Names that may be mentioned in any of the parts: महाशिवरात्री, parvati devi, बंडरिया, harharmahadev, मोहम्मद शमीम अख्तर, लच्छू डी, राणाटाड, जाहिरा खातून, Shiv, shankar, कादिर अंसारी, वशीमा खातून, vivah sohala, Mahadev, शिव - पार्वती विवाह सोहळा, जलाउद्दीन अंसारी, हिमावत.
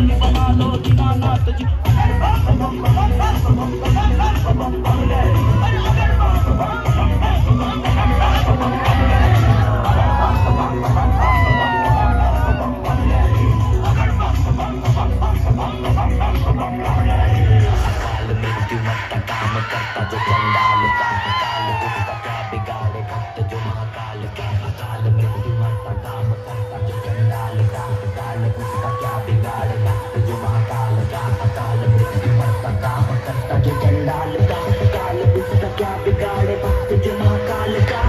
अपने बना लो दीवाना तुझे काम करता जो चंडाल काल उसका क्या बिगाड़े भक्त जो महाकाल का काल मृत्यु मरता काम करता जो चंडाल काल उसका क्या बिगाड़े भक्त जो महाकाल का काल मृत्यु मरता काम करता जो चंडाल काल उसका क्या बिगाड़े भक्त जो महाकाल का।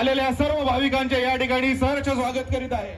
आलेल्या सर्व भाविकांचे या ठिकाणी सहर्ष स्वागत करीत आहे.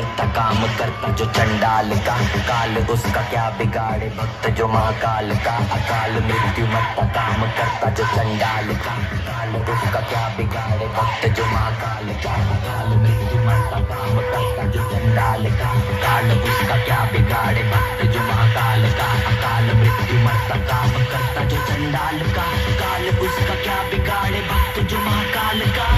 मलता काम करता जो चंडाल का काल, उसका क्या बिगाड़े भक्त जो महाकाल का अकाल। मृत्यु मलता काम करता जो चंडाल का काल, उसका क्या बिगाड़े भक्त जो महाकाल का अकाल। मृत्यु मलता काम करता जो चंडाल का काल, उसका क्या बिगाड़े भक्त जो महाकाल का अकाल। मृत्यु मलता काम करता जो चंडाल का काल, उसका क्या बिगाड़े भक्त जो महाकाल का।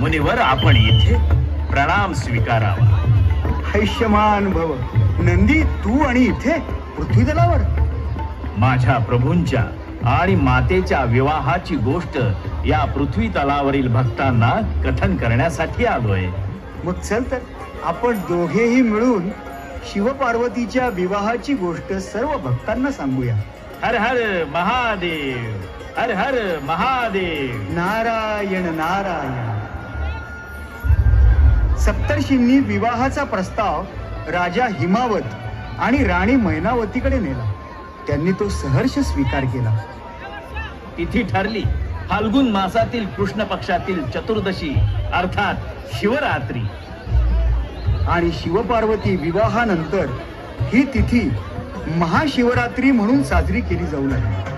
मुनिवर आपण येथे प्रणाम स्वीकारावा। हैष्यमान भव। नंदी तू आणि इथे पृथ्वीतलावर माझ्या प्रभूंच्या आणि मातेच्या विवाहाची गोष्ट या पृथ्वीतलावरील भक्तांना कथन करण्यासाठी आलोय। मग चल तर आपण दोघेही मिळून शिवपार्वतीच्या विवाहाची गोष्ट सर्व भक्तांना सांगूया। हर हर महादेव, हर हर महादेव, नारायण नारायण। सप्तर्षींनी विवाहाचा प्रस्ताव राजा हिमावत आणि राणी मैनावतीकडे नेला। त्यांनी तो सहर्ष स्वीकार केला। तिथी ठरली फाल्गुन मासातील कृष्ण पक्षातील चतुर्दशी अर्थात शिवरात्री। आणि शिवपार्वती विवाहानंतर ही तिथी महाशिवरात्री म्हणून साजरी केली जाऊ लागली।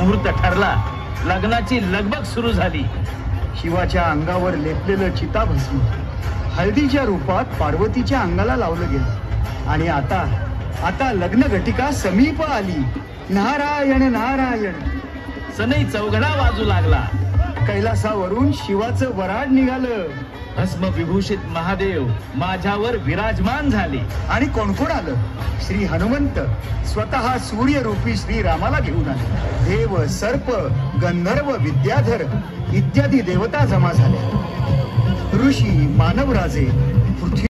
मुहूर्त ठरला, लग्नाची लगबग सुरू झाली। शिवाच्या अंगावर लेपलेलं चिताभस्म हळदीच्या रूपात पार्वतीच्या अंगाला लावलं गेलं। आणि आता आता लग्न घटिका समीप आली। नारायण नारायण। सनई चौघडा वाजू लागला। कैलासावरून शिवाचं वराड निघालं। भस्म विभूषित महादेव माझ्यावर विराजमान झाले। आणि कोण कोण आलं? श्री हनुमंत स्वतः सूर्य रूपी श्री रामाला घेऊन आले। देव, सर्प, गंधर्व, विद्याधर इत्यादी देवता जमा झाल्या। ऋषी, मानवराजे, पृथ्वी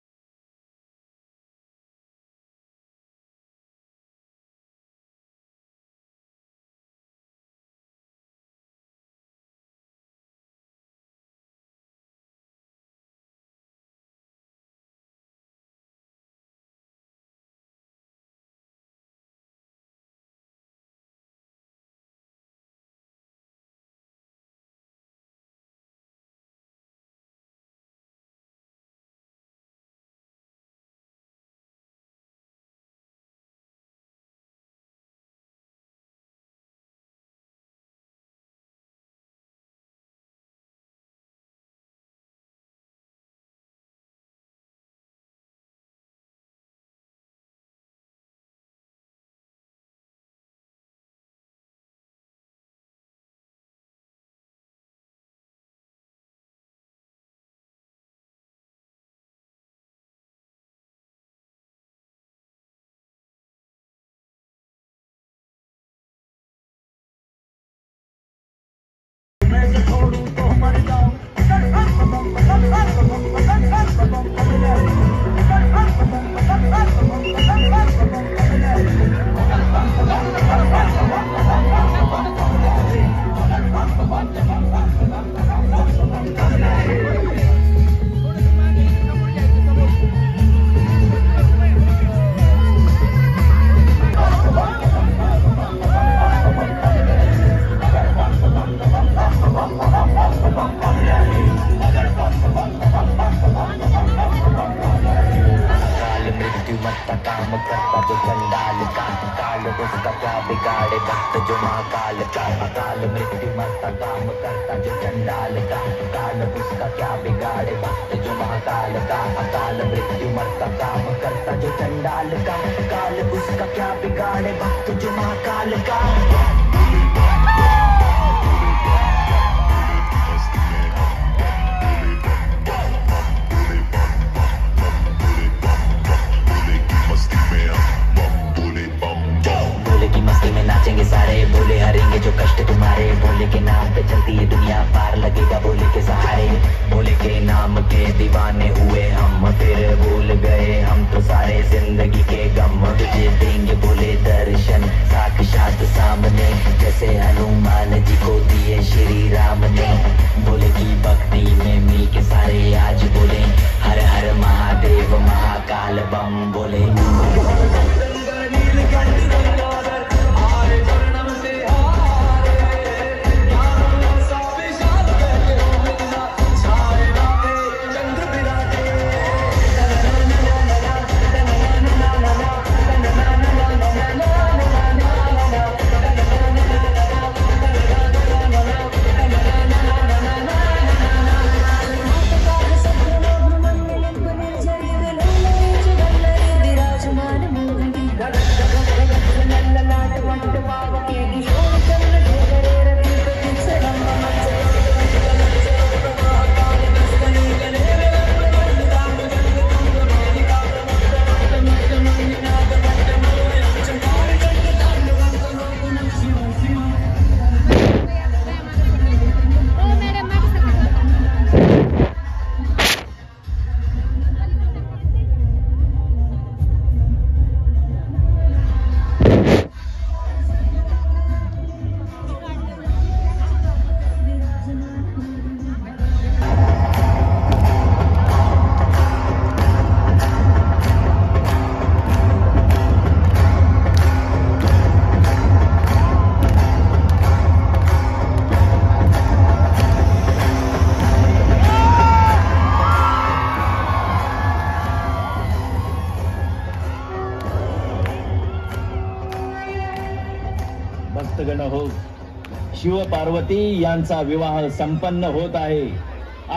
शिव पार्वती यांचा विवाह संपन्न होत आहे।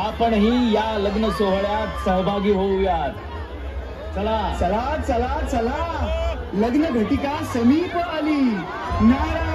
आपण ही या लग्न सोहळ्यात सहभागी होऊयात। चला चला चला चला, लग्न घटिका समीप आली। नारायण।